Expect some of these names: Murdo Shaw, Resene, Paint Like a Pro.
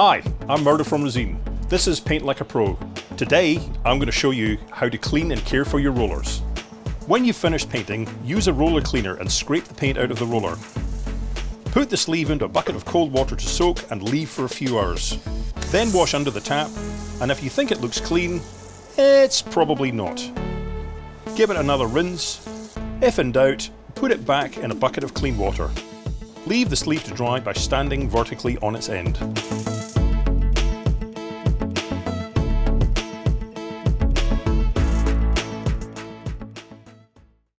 Hi, I'm Murdo from Resene. This is Paint Like a Pro. Today, I'm going to show you how to clean and care for your rollers. When you've finished painting, use a roller cleaner and scrape the paint out of the roller. Put the sleeve into a bucket of cold water to soak and leave for a few hours. Then wash under the tap, and if you think it looks clean, it's probably not. Give it another rinse. If in doubt, put it back in a bucket of clean water. Leave the sleeve to dry by standing vertically on its end.